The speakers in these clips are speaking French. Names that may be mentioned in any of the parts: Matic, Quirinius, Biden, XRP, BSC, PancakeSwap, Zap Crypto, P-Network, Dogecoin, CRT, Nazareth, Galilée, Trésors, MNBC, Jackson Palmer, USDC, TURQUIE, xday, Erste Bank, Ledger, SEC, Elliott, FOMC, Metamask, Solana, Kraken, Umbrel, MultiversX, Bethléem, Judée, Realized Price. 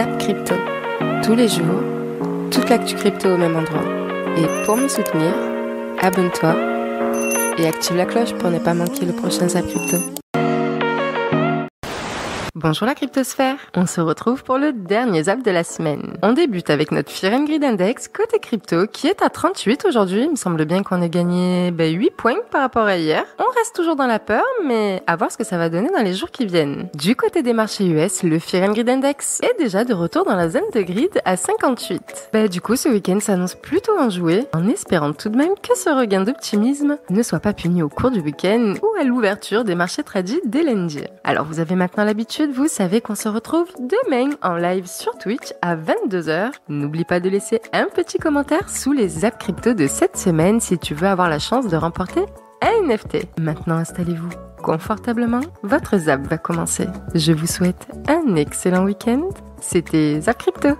Zap Crypto, tous les jours, toute l'actu crypto au même endroit. Et pour me soutenir, abonne-toi et active la cloche pour ne pas manquer le prochain Zap Crypto. Bonjour la cryptosphère, on se retrouve pour le dernier zap de la semaine. On débute avec notre Fear and Greed Index côté crypto qui est à 38 aujourd'hui. Il me semble bien qu'on ait gagné 8 points par rapport à hier. On reste toujours dans la peur, mais à voir ce que ça va donner dans les jours qui viennent. Du côté des marchés US, le Fear and Greed Index est déjà de retour dans la zone de greed à 58. Du coup ce week-end s'annonce plutôt enjoué, en espérant tout de même que ce regain d'optimisme ne soit pas puni au cours du week-end ou à l'ouverture des marchés tradis dès lundi. Alors vous avez maintenant l'habitude, vous savez qu'on se retrouve demain en live sur Twitch à 22h. N'oublie pas de laisser un petit commentaire sous les Zap Crypto de cette semaine si tu veux avoir la chance de remporter un NFT. Maintenant, installez-vous confortablement. Votre Zap va commencer. Je vous souhaite un excellent week-end. C'était Zap Crypto.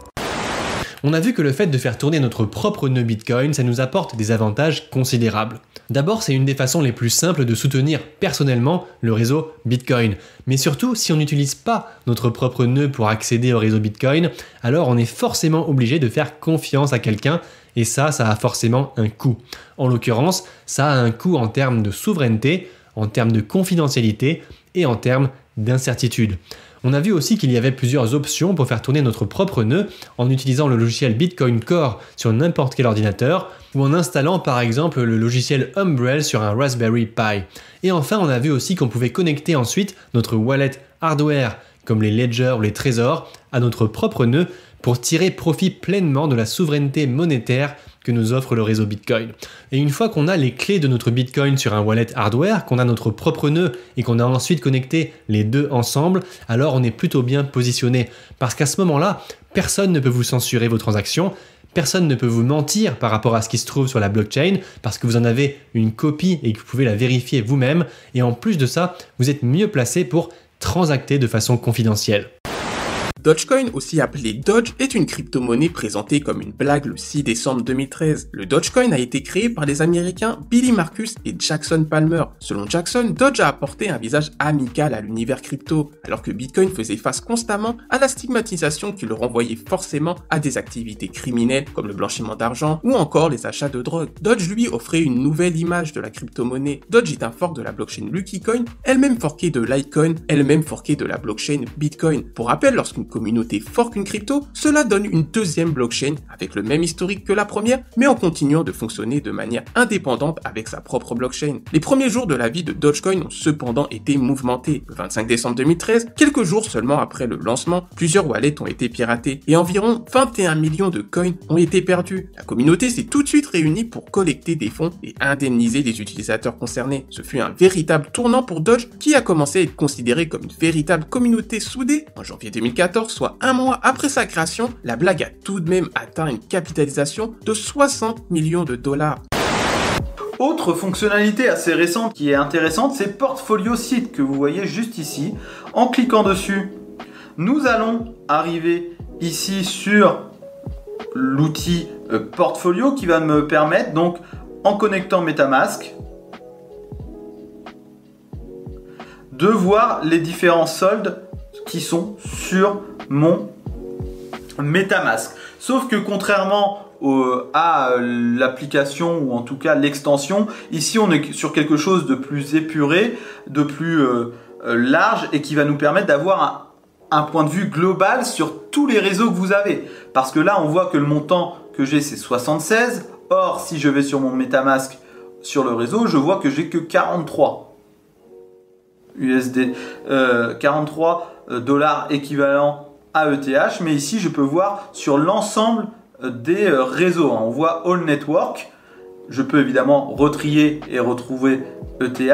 On a vu que le fait de faire tourner notre propre nœud Bitcoin, ça nous apporte des avantages considérables. D'abord, c'est une des façons les plus simples de soutenir personnellement le réseau Bitcoin. Mais surtout, si on n'utilise pas notre propre nœud pour accéder au réseau Bitcoin, alors on est forcément obligé de faire confiance à quelqu'un, et ça a forcément un coût. En l'occurrence, ça a un coût en termes de souveraineté, en termes de confidentialité et en termes d'incertitude. On a vu aussi qu'il y avait plusieurs options pour faire tourner notre propre nœud en utilisant le logiciel Bitcoin Core sur n'importe quel ordinateur ou en installant par exemple le logiciel Umbrel sur un Raspberry Pi. Et enfin, on a vu aussi qu'on pouvait connecter ensuite notre wallet hardware comme les Ledger ou les Trésors à notre propre nœud pour tirer profit pleinement de la souveraineté monétaire que nous offre le réseau Bitcoin. Et une fois qu'on a les clés de notre Bitcoin sur un wallet hardware, qu'on a notre propre nœud et qu'on a ensuite connecté les deux ensemble, alors on est plutôt bien positionné. Parce qu'à ce moment-là, personne ne peut vous censurer vos transactions, personne ne peut vous mentir par rapport à ce qui se trouve sur la blockchain parce que vous en avez une copie et que vous pouvez la vérifier vous-même. Et en plus de ça, vous êtes mieux placé pour transacter de façon confidentielle. Dogecoin, aussi appelé Doge, est une crypto-monnaie présentée comme une blague le 6 décembre 2013. Le Dogecoin a été créé par les Américains Billy Marcus et Jackson Palmer. Selon Jackson, Doge a apporté un visage amical à l'univers crypto, alors que Bitcoin faisait face constamment à la stigmatisation qui le renvoyait forcément à des activités criminelles comme le blanchiment d'argent ou encore les achats de drogue. Doge lui offrait une nouvelle image de la crypto-monnaie. Doge est un fork de la blockchain Luckycoin, elle-même forquée de Litecoin, elle-même forquée de la blockchain Bitcoin. Pour rappel, lorsqu'une communauté forque une crypto, cela donne une deuxième blockchain avec le même historique que la première, mais en continuant de fonctionner de manière indépendante avec sa propre blockchain. Les premiers jours de la vie de Dogecoin ont cependant été mouvementés. Le 25 décembre 2013, quelques jours seulement après le lancement, plusieurs wallets ont été piratés et environ 21 millions de coins ont été perdus. La communauté s'est tout de suite réunie pour collecter des fonds et indemniser les utilisateurs concernés. Ce fut un véritable tournant pour Doge qui a commencé à être considéré comme une véritable communauté soudée. En janvier 2014, soit un mois après sa création, la blague a tout de même atteint une capitalisation de 60 millions de dollars. Autre fonctionnalité assez récente qui est intéressante, c'est Portfolio Site que vous voyez juste ici. En cliquant dessus, nous allons arriver ici sur l'outil Portfolio qui va me permettre, donc en connectant Metamask, de voir les différents soldes qui sont sur mon MetaMask. Sauf que contrairement à l'application ou en tout cas l'extension, ici on est sur quelque chose de plus épuré, de plus large et qui va nous permettre d'avoir un point de vue global sur tous les réseaux que vous avez. Parce que là on voit que le montant que j'ai c'est 76, or si je vais sur mon MetaMask sur le réseau, je vois que j'ai que 43 USD, 43 $ équivalent à ETH, mais ici je peux voir sur l'ensemble des réseaux. On voit All Network, je peux évidemment retrier et retrouver ETH,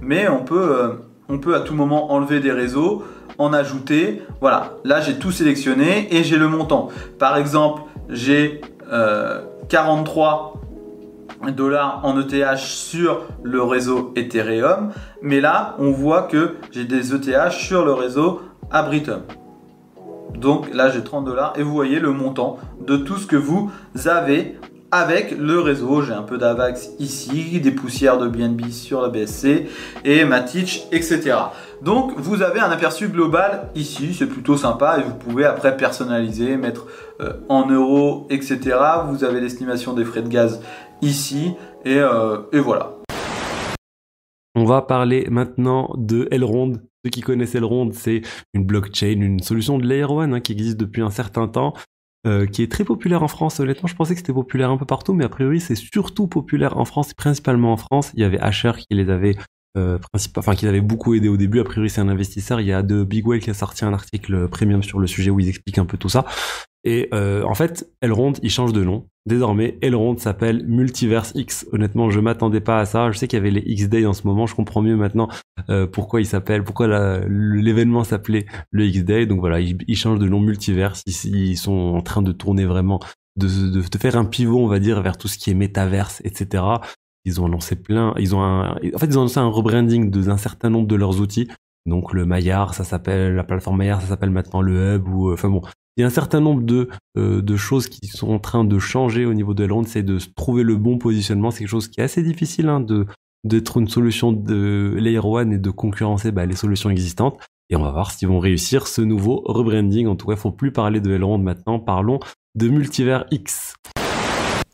mais on peut à tout moment enlever des réseaux, en ajouter. Voilà, là j'ai tout sélectionné et j'ai le montant. Par exemple, j'ai 43 $ en ETH sur le réseau Ethereum, mais là on voit que j'ai des ETH sur le réseau à Britum. Donc là j'ai 30 $ et vous voyez le montant de tout ce que vous avez avec le réseau. J'ai un peu d'Avax ici, des poussières de BNB sur la BSC et Matic, etc. Donc vous avez un aperçu global ici, c'est plutôt sympa et vous pouvez après personnaliser, mettre en euros, etc. Vous avez l'estimation des frais de gaz ici et voilà. On va parler maintenant de Elrond. Ceux qui connaissent Elrond, c'est une blockchain, une solution de Layer 1 hein, qui existe depuis un certain temps, qui est très populaire en France. Honnêtement, je pensais que c'était populaire un peu partout, mais a priori, c'est surtout populaire en France, principalement en France. Il y avait Asher qui les avait, qui les avait beaucoup aidés au début. A priori, c'est un investisseur. Il y a The Big Whale qui a sorti un article premium sur le sujet où ils expliquent un peu tout ça. Et en fait, Elrond, il change de nom. Désormais, Elrond s'appelle MultiversX. Honnêtement, je m'attendais pas à ça. Je sais qu'il y avait les X-Day en ce moment. Je comprends mieux maintenant pourquoi l'événement s'appelait le X-Day. Donc voilà, ils changent de nom, Multiverse. Ils sont en train de tourner vraiment, de faire un pivot, on va dire, vers tout ce qui est métaverse, etc. Ils ont lancé ils ont annoncé un rebranding d'un certain nombre de leurs outils. Donc le Maiar, ça s'appelle, la plateforme Maiar, ça s'appelle maintenant le Hub ou, enfin bon. Il y a un certain nombre de choses qui sont en train de changer au niveau de Elrond, c'est de trouver le bon positionnement. C'est quelque chose qui est assez difficile hein, d'être une solution de Layer 1 et de concurrencer les solutions existantes. Et on va voir s'ils vont réussir ce nouveau rebranding. En tout cas, il ne faut plus parler de Elrond maintenant, parlons de MultiversX.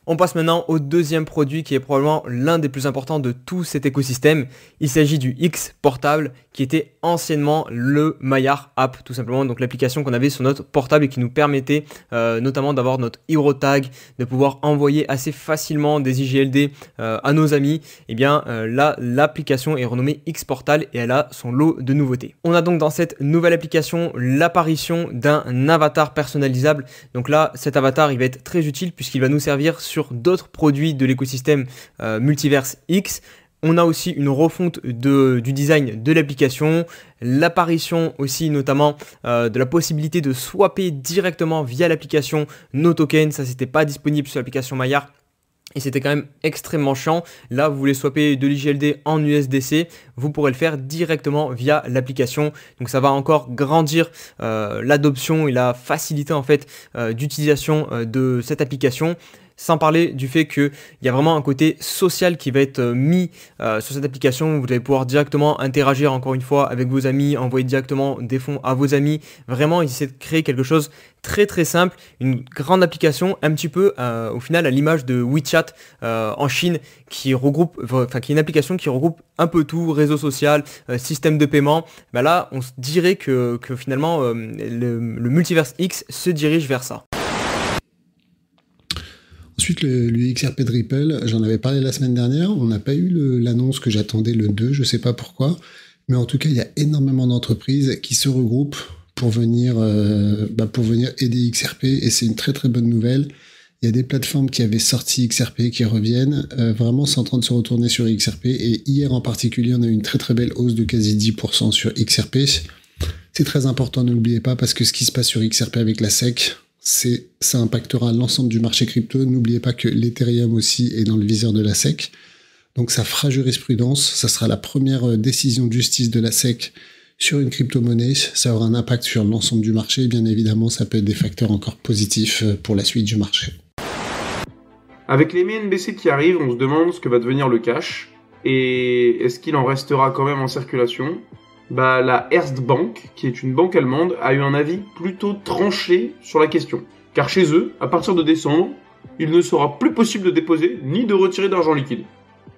On passe maintenant au deuxième produit qui est probablement l'un des plus importants de tout cet écosystème. Il s'agit du X Portal qui était anciennement le Maiar App tout simplement, donc l'application qu'on avait sur notre portable et qui nous permettait notamment d'avoir notre hero tag, de pouvoir envoyer assez facilement des IGLD à nos amis. Et bien là, l'application est renommée X Portal et elle a son lot de nouveautés. On a donc dans cette nouvelle application l'apparition d'un avatar personnalisable. Donc là, cet avatar il va être très utile puisqu'il va nous servir sur d'autres produits de l'écosystème MultiversX. On a aussi une refonte du design de l'application, l'apparition aussi notamment de la possibilité de swapper directement via l'application nos tokens. Ça, c'était pas disponible sur l'application Maiar. Et c'était quand même extrêmement chiant. Là, vous voulez swapper de l'IGLD en USDC, vous pourrez le faire directement via l'application. Donc ça va encore grandir l'adoption et la facilité en fait d'utilisation de cette application. Sans parler du fait qu'il y a vraiment un côté social qui va être mis sur cette application. Vous allez pouvoir directement interagir encore une fois avec vos amis, envoyer directement des fonds à vos amis. Vraiment, ils essaient de créer quelque chose très très simple, une grande application un petit peu au final à l'image de WeChat en Chine qui est une application qui regroupe un peu tout, réseau social, système de paiement. Bah là, on se dirait que finalement le MultiversX se dirige vers ça. Ensuite, le XRP de Ripple, j'en avais parlé la semaine dernière. On n'a pas eu l'annonce que j'attendais le 2, je ne sais pas pourquoi. Mais en tout cas, il y a énormément d'entreprises qui se regroupent pour venir aider XRP. Et c'est une très très bonne nouvelle. Il y a des plateformes qui avaient sorti XRP qui reviennent. Vraiment, c'est en train de se retourner sur XRP. Et hier en particulier, on a eu une très très belle hausse de quasi 10% sur XRP. C'est très important, n'oubliez pas, parce que ce qui se passe sur XRP avec la SEC... ça impactera l'ensemble du marché crypto. N'oubliez pas que l'Ethereum aussi est dans le viseur de la SEC. Donc ça fera jurisprudence. Ça sera la première décision de justice de la SEC sur une crypto-monnaie. Ça aura un impact sur l'ensemble du marché. Et bien évidemment, ça peut être des facteurs encore positifs pour la suite du marché. Avec les MNBC qui arrivent, on se demande ce que va devenir le cash. Et est-ce qu'il en restera quand même en circulation ? La Erste Bank, qui est une banque allemande, a eu un avis plutôt tranché sur la question. Car chez eux, à partir de décembre, il ne sera plus possible de déposer ni de retirer d'argent liquide.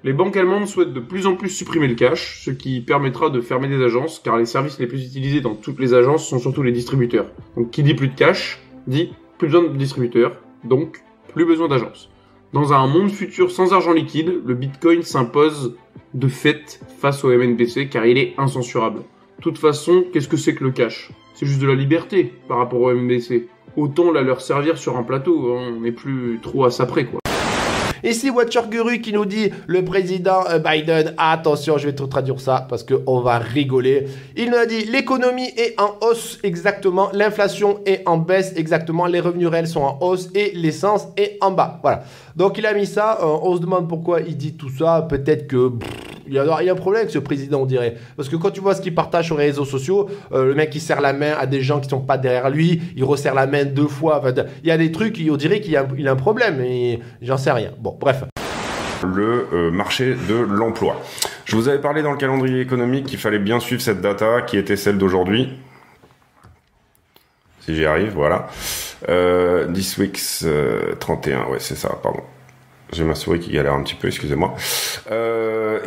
Les banques allemandes souhaitent de plus en plus supprimer le cash, ce qui permettra de fermer des agences, car les services les plus utilisés dans toutes les agences sont surtout les distributeurs. Donc qui dit plus de cash, dit plus besoin de distributeurs, donc plus besoin d'agences. Dans un monde futur sans argent liquide, le Bitcoin s'impose de fait face au MNBC car il est incensurable. De toute façon, qu'est-ce que c'est que le cash? C'est juste de la liberté par rapport au MNBC. Autant la leur servir sur un plateau, on n'est plus trop à ça près quoi. Ici Watcher Guru qui nous dit le président Biden, attention je vais te traduire ça parce qu'on va rigoler. Il nous a dit l'économie est en hausse exactement, l'inflation est en baisse exactement, les revenus réels sont en hausse et l'essence est en bas. Voilà, donc il a mis ça, on se demande pourquoi il dit tout ça, peut-être que... Il y a un problème avec ce président, on dirait. Parce que quand tu vois ce qu'il partage sur les réseaux sociaux, le mec, il serre la main à des gens qui sont pas derrière lui, il resserre la main 2 fois. Enfin, il y a des trucs, on dirait qu'il y a un problème, et j'en sais rien. Bon, bref. Le marché de l'emploi. Je vous avais parlé dans le calendrier économique qu'il fallait bien suivre cette data qui était celle d'aujourd'hui. Si j'y arrive, voilà. This week's 31, ouais, c'est ça, pardon. J'ai ma souris qui galère un petit peu, excusez-moi.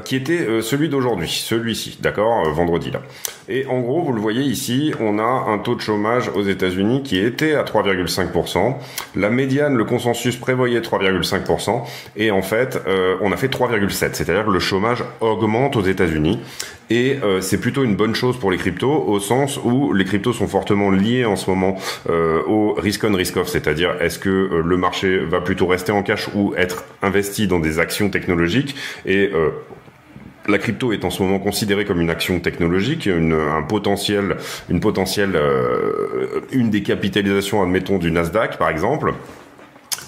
Qui était celui d'aujourd'hui, celui-ci, d'accord, vendredi là. Et en gros, vous le voyez ici, on a un taux de chômage aux États-Unis qui était à 3,5%. La médiane, le consensus prévoyait 3,5%. Et en fait, on a fait 3,7%. C'est-à-dire que le chômage augmente aux États-Unis. Et c'est plutôt une bonne chose pour les cryptos, au sens où les cryptos sont fortement liés en ce moment au risk on risk off, c'est-à-dire est-ce que le marché va plutôt rester en cash ou être investi dans des actions technologiques. Et la crypto est en ce moment considérée comme une action technologique, une des capitalisations, admettons, du Nasdaq par exemple.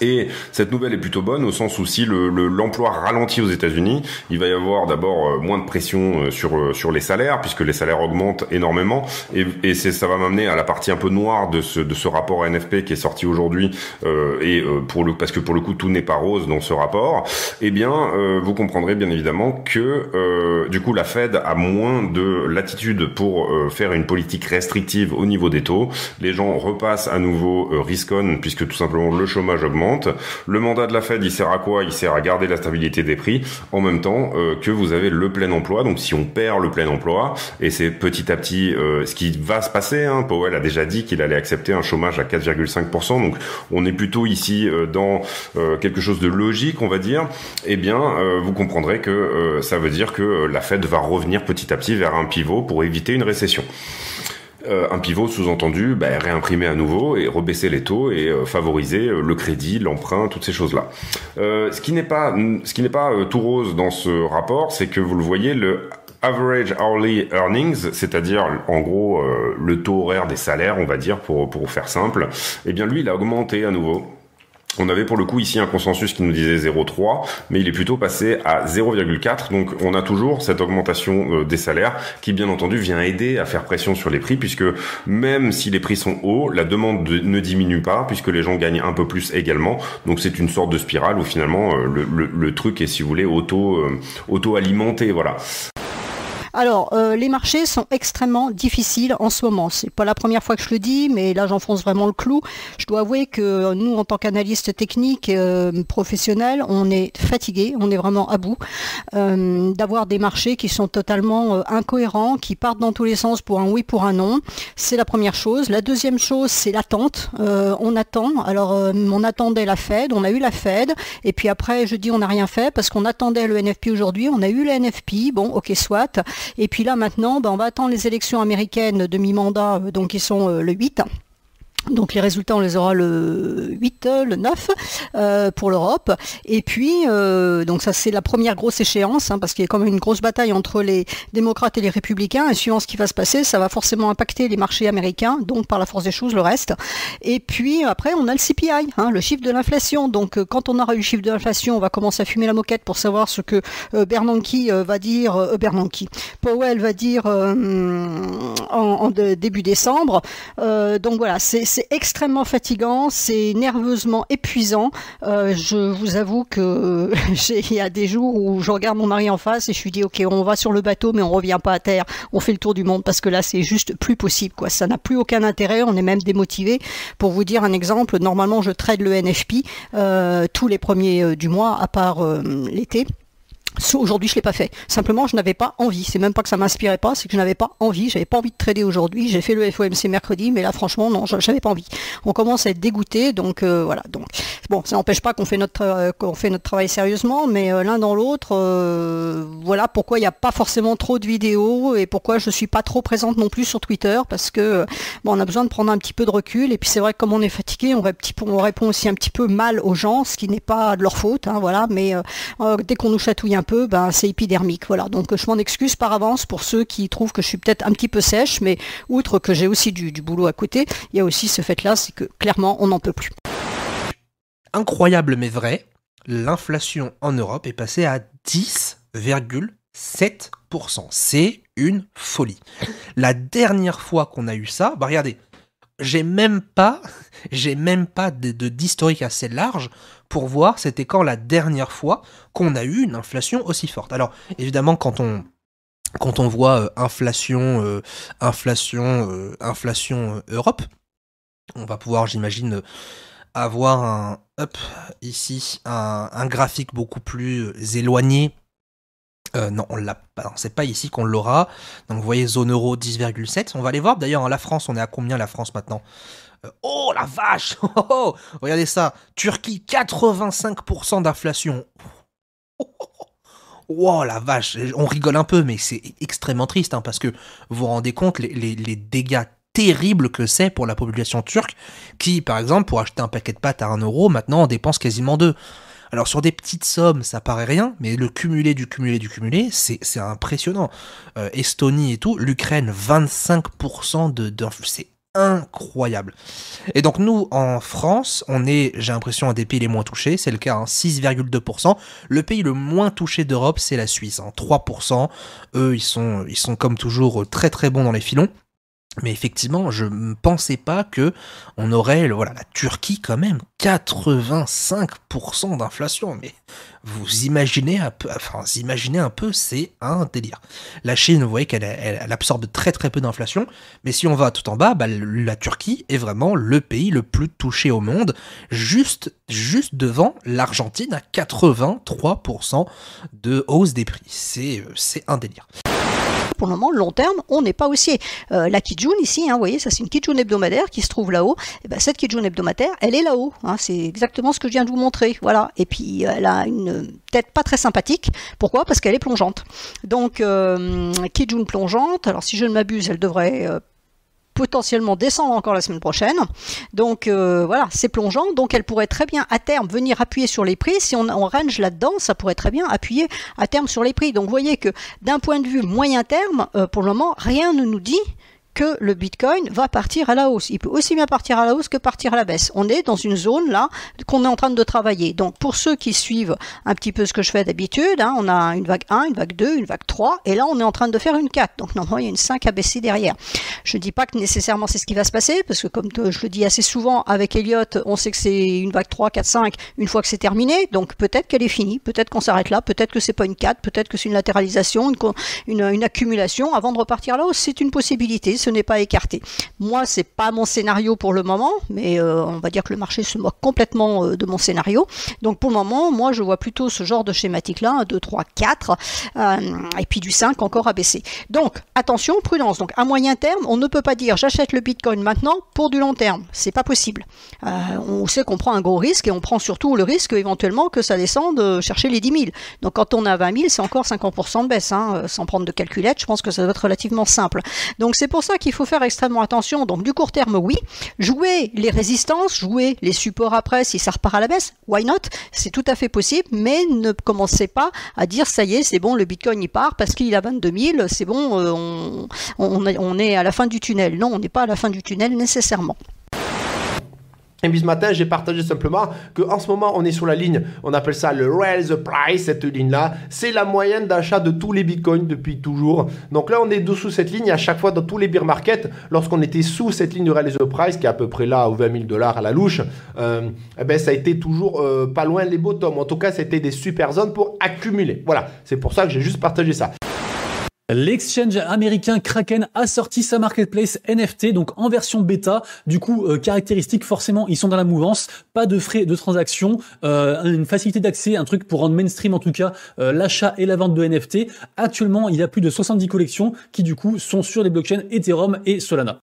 Et cette nouvelle est plutôt bonne au sens où si l'emploi ralentit aux États-Unis, il va y avoir d'abord moins de pression sur les salaires, puisque les salaires augmentent énormément, et ça va m'amener à la partie un peu noire de ce rapport NFP qui est sorti aujourd'hui, parce que pour le coup tout n'est pas rose dans ce rapport. Eh bien, vous comprendrez bien évidemment que du coup la Fed a moins de latitude pour faire une politique restrictive au niveau des taux. Les gens repassent à nouveau risk-on, puisque tout simplement le chômage augmente. Le mandat de la Fed, il sert à quoi? Il sert à garder la stabilité des prix en même temps que vous avez le plein emploi. Donc si on perd le plein emploi, et c'est petit à petit ce qui va se passer, hein, Powell a déjà dit qu'il allait accepter un chômage à 4,5%, donc on est plutôt ici dans quelque chose de logique, on va dire. Eh bien, vous comprendrez que ça veut dire que la Fed va revenir petit à petit vers un pivot pour éviter une récession. Un pivot sous-entendu, bah, réimprimer à nouveau et rebaisser les taux et favoriser le crédit, l'emprunt, toutes ces choses-là. Ce qui n'est pas tout rose dans ce rapport, c'est que vous le voyez, le average hourly earnings, c'est-à-dire en gros le taux horaire des salaires, on va dire, pour faire simple, eh bien lui, il a augmenté à nouveau. On avait pour le coup ici un consensus qui nous disait 0,3, mais il est plutôt passé à 0,4. Donc on a toujours cette augmentation des salaires qui, bien entendu, vient aider à faire pression sur les prix, puisque même si les prix sont hauts, la demande ne diminue pas, puisque les gens gagnent un peu plus également. Donc c'est une sorte de spirale où finalement le truc est, si vous voulez, auto-alimenté, voilà. Alors, les marchés sont extrêmement difficiles en ce moment. C'est pas la première fois que je le dis, mais là, j'enfonce vraiment le clou. Je dois avouer que nous, en tant qu'analystes techniques professionnels, on est fatigués, on est vraiment à bout d'avoir des marchés qui sont totalement incohérents, qui partent dans tous les sens pour un oui, pour un non. C'est la première chose. La deuxième chose, c'est l'attente. On attend. Alors, on attendait la Fed, on a eu la Fed, et puis après, je dis on n'a rien fait parce qu'on attendait le NFP aujourd'hui, on a eu le NFP, bon, ok, soit. Et puis là maintenant, ben, on va attendre les élections américaines de mi-mandat, donc qui sont le 8. Donc les résultats, on les aura le 8, le 9 pour l'Europe. Et puis, donc ça c'est la première grosse échéance, hein, parce qu'il y a quand même une grosse bataille entre les démocrates et les républicains. Et suivant ce qui va se passer, ça va forcément impacter les marchés américains, donc par la force des choses, le reste. Et puis après, on a le CPI, hein, le chiffre de l'inflation. Donc quand on aura eu le chiffre de l'inflation, on va commencer à fumer la moquette pour savoir ce que Bernanke va dire, Powell va dire début décembre. Donc voilà, c'est extrêmement fatigant, c'est nerveusement épuisant. Je vous avoue que il y a des jours où je regarde mon mari en face et je lui dis ok, on va sur le bateau mais on revient pas à terre, on fait le tour du monde parce que là c'est juste plus possible, quoi. Ça n'a plus aucun intérêt, on est même démotivé. Pour vous dire un exemple, normalement je trade le NFP tous les premiers du mois à part l'été. Aujourd'hui, je ne l'ai pas fait. Simplement, je n'avais pas envie. C'est même pas que ça m'inspirait pas, c'est que je n'avais pas envie. J'avais pas envie de trader aujourd'hui. J'ai fait le FOMC mercredi, mais là, franchement, non, j'avais pas envie. On commence à être dégoûté, donc voilà. Donc, bon, ça n'empêche pas qu'on fait notre travail sérieusement, mais l'un dans l'autre, voilà pourquoi il n'y a pas forcément trop de vidéos et pourquoi je suis pas trop présente non plus sur Twitter, parce que bon, on a besoin de prendre un petit peu de recul. Et puis c'est vrai que comme on est fatigué, on répond aussi un petit peu mal aux gens, ce qui n'est pas de leur faute, hein, voilà. Mais dès qu'on nous chatouille un peu, ben, c'est épidermique, voilà. Donc je m'en excuse par avance pour ceux qui trouvent que je suis peut-être un petit peu sèche, mais outre que j'ai aussi du boulot à côté, il y a aussi ce fait là, c'est que clairement on n'en peut plus. Incroyable mais vrai, l'inflation en Europe est passée à 10,4%. 7%. C'est une folie. La dernière fois qu'on a eu ça, bah regardez, j'ai même pas d'historique assez large pour voir c'était quand la dernière fois qu'on a eu une inflation aussi forte. Alors évidemment, quand on voit inflation Europe, on va pouvoir, j'imagine, avoir un graphique beaucoup plus éloigné. Non, on l'a pas, c'est pas ici qu'on l'aura. Donc vous voyez, zone euro 10,7. On va aller voir d'ailleurs, hein, la France, on est à combien la France maintenant? Oh la vache, oh, regardez ça, Turquie 85% d'inflation. Wow, la vache, on rigole un peu, mais c'est extrêmement triste, hein, parce que vous vous rendez compte les dégâts terribles que c'est pour la population turque qui, par exemple, pour acheter un paquet de pâtes à 1 euro, maintenant on dépense quasiment 2. Alors sur des petites sommes, ça paraît rien, mais le cumulé du cumulé du cumulé, c'est impressionnant. Estonie et tout, l'Ukraine, 25% d'inflation. Incroyable. Et donc nous, en France, on est, j'ai l'impression, un des pays les moins touchés, c'est le cas, hein, 6,2%. Le pays le moins touché d'Europe, c'est la Suisse, hein, 3%. Eux, ils sont comme toujours très très bons dans les filons. Mais effectivement, je ne pensais pas qu'on aurait, voilà, la Turquie quand même, 85% d'inflation. Mais vous imaginez un peu, enfin, c'est un délire. La Chine, vous voyez qu'elle absorbe très très peu d'inflation. Mais si on va tout en bas, bah, la Turquie est vraiment le pays le plus touché au monde, juste devant l'Argentine à 83% de hausse des prix. C'est un délire. Pour le moment, long terme, on n'est pas haussier. La Kijun ici, hein, vous voyez, ça c'est une Kijun hebdomadaire qui se trouve là-haut. Et ben, cette Kijun hebdomadaire, elle est là-haut. Hein, c'est exactement ce que je viens de vous montrer. Voilà. Et puis, elle a une tête pas très sympathique. Pourquoi? Parce qu'elle est plongeante. Donc, Kijun plongeante. Alors, si je ne m'abuse, elle devrait... potentiellement descendre encore la semaine prochaine. Donc voilà, c'est plongeant. Donc elle pourrait très bien à terme venir appuyer sur les prix. Si on range là-dedans, ça pourrait très bien appuyer à terme sur les prix. Donc vous voyez que d'un point de vue moyen terme, pour le moment, rien ne nous dit que le Bitcoin va partir à la hausse. Il peut aussi bien partir à la hausse que partir à la baisse. On est dans une zone là qu'on est en train de travailler. Donc pour ceux qui suivent un petit peu ce que je fais d'habitude, hein, on a une vague 1, une vague 2, une vague 3, et là on est en train de faire une 4. Donc normalement il y a une 5 à baisser derrière. Je ne dis pas que nécessairement c'est ce qui va se passer, parce que comme je le dis assez souvent avec Elliott, on sait que c'est une vague 3, 4, 5, une fois que c'est terminé, donc peut-être qu'elle est finie, peut-être qu'on s'arrête là, peut-être que c'est pas une 4, peut-être que c'est une latéralisation, une accumulation avant de repartir à la hausse. C'est une possibilité. Ce n'est pas écarté. Moi, c'est pas mon scénario pour le moment, mais on va dire que le marché se moque complètement de mon scénario. Donc pour le moment, moi, je vois plutôt ce genre de schématique-là, 1, 2, 3, 4, et puis du 5 encore à baisser. Donc attention, prudence. Donc à moyen terme, on ne peut pas dire j'achète le Bitcoin maintenant pour du long terme. C'est pas possible. On sait qu'on prend un gros risque et on prend surtout le risque éventuellement que ça descende chercher les 10 000. Donc quand on est à 20 000, c'est encore 50% de baisse, hein, sans prendre de calculette. Je pense que ça doit être relativement simple. Donc c'est pour ça qu'il faut faire extrêmement attention. Donc du court terme, oui, jouer les résistances, jouer les supports après si ça repart à la baisse, why not, c'est tout à fait possible, mais ne commencez pas à dire ça y est, c'est bon, le Bitcoin il part parce qu'il a 22 000, c'est bon, on est à la fin du tunnel. Non, on n'est pas à la fin du tunnel nécessairement. Et puis ce matin, j'ai partagé simplement qu'en ce moment, on est sur la ligne, on appelle ça le Realized Price, cette ligne-là. C'est la moyenne d'achat de tous les bitcoins depuis toujours. Donc là, on est dessous cette ligne. À chaque fois, dans tous les bear markets, lorsqu'on était sous cette ligne de Realized Price, qui est à peu près là, aux $20 000 à la louche, eh ben, ça a été toujours pas loin les bottoms. En tout cas, c'était des super zones pour accumuler. Voilà, c'est pour ça que j'ai juste partagé ça. L'exchange américain Kraken a sorti sa marketplace NFT, donc en version bêta. Du coup, caractéristique, forcément, ils sont dans la mouvance. Pas de frais de transaction, une facilité d'accès, un truc pour rendre mainstream en tout cas l'achat et la vente de NFT. Actuellement, il y a plus de 70 collections qui du coup sont sur les blockchains Ethereum et Solana.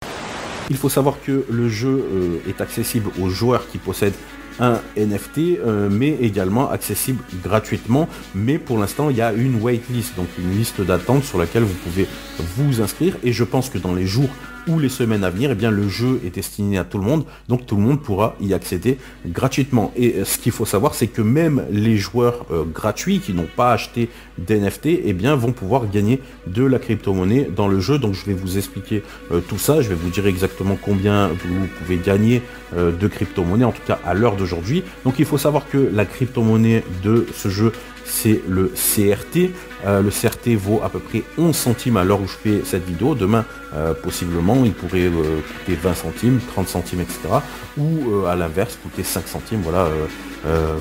Il faut savoir que le jeu est accessible aux joueurs qui possèdent un NFT, mais également accessible gratuitement. Mais pour l'instant, il y a une waitlist, donc une liste d'attente sur laquelle vous pouvez vous inscrire. Et je pense que dans les jours ou les semaines à venir, eh bien, le jeu est destiné à tout le monde. Donc tout le monde pourra y accéder gratuitement. Et ce qu'il faut savoir, c'est que même les joueurs gratuits qui n'ont pas acheté d'NFT, eh bien, vont pouvoir gagner de la crypto-monnaie dans le jeu. Donc je vais vous expliquer tout ça. Je vais vous dire exactement combien vous pouvez gagner de crypto-monnaie, en tout cas à l'heure d'aujourd'hui. Donc il faut savoir que la crypto-monnaie de ce jeu c'est le CRT. Le CRT vaut à peu près 11 centimes à l'heure où je fais cette vidéo. Demain, possiblement, il pourrait coûter 20 centimes, 30 centimes, etc. Ou à l'inverse, coûter 5 centimes, voilà,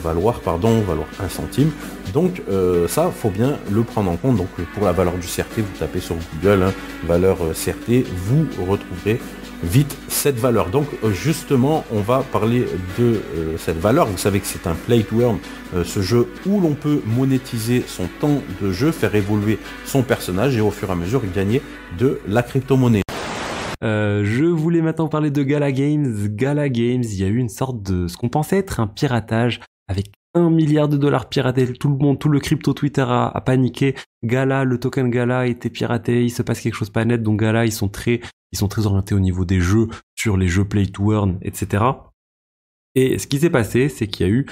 valoir 1 centime. Donc ça, faut bien le prendre en compte. Donc pour la valeur du CRT, vous tapez sur Google, hein, valeur CRT, vous retrouverez vite cette valeur. Donc justement, on va parler de cette valeur. Vous savez que c'est un play to earn, ce jeu où l'on peut monétiser son temps de jeu, faire évoluer son personnage et au fur et à mesure gagner de la crypto-monnaie. Je voulais maintenant parler de Gala Games. Gala Games, il y a eu une sorte de ce qu'on pensait être un piratage avec 1 milliard de dollars piratés. Tout le monde, tout le crypto Twitter a paniqué. Gala, le token Gala était piraté. Il se passe quelque chose pas net. Donc Gala, ils sont très orientés au niveau des jeux, sur les jeux play to earn, etc. Et ce qui s'est passé, c'est qu'il y a eu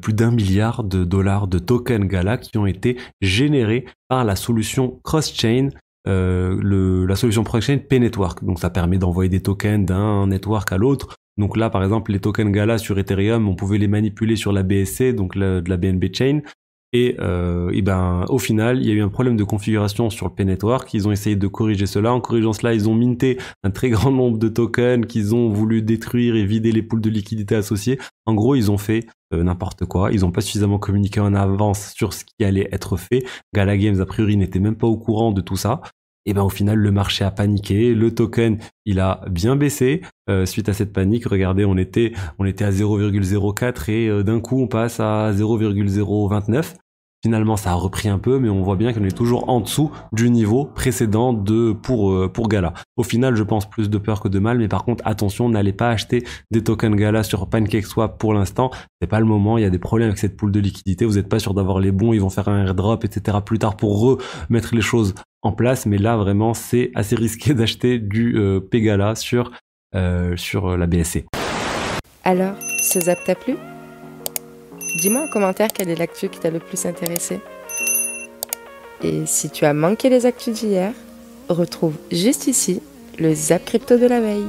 plus d'1 milliard de dollars de tokens Gala qui ont été générés par la solution cross-chain, la solution cross-chain P-Network. Donc ça permet d'envoyer des tokens d'un network à l'autre. Donc là, par exemple, les tokens Gala sur Ethereum, on pouvait les manipuler sur la BSC, donc de la BNB chain. Et ben, au final, il y a eu un problème de configuration sur le P-Network. Ils ont essayé de corriger cela. En corrigeant cela, ils ont minté un très grand nombre de tokens qu'ils ont voulu détruire et vider les pools de liquidités associées. En gros, ils ont fait n'importe quoi. Ils n'ont pas suffisamment communiqué en avance sur ce qui allait être fait. Gala Games, a priori, n'était même pas au courant de tout ça. Et ben, au final, le marché a paniqué. Le token, il a bien baissé suite à cette panique. Regardez, on était à 0,04 et d'un coup, on passe à 0,029. Finalement, ça a repris un peu, mais on voit bien qu'on est toujours en dessous du niveau précédent pour Gala. Au final, je pense plus de peur que de mal, mais par contre, attention, n'allez pas acheter des tokens Gala sur PancakeSwap pour l'instant. C'est pas le moment, il y a des problèmes avec cette pool de liquidité, vous n'êtes pas sûr d'avoir les bons, ils vont faire un airdrop, etc. plus tard pour remettre les choses en place, mais là, vraiment, c'est assez risqué d'acheter du P-Gala sur la BSC. Alors, ce zap t'a plu ? Dis-moi en commentaire quelle est l'actu qui t'a le plus intéressé. Et si tu as manqué les actus d'hier, retrouve juste ici le Zap Crypto de la veille.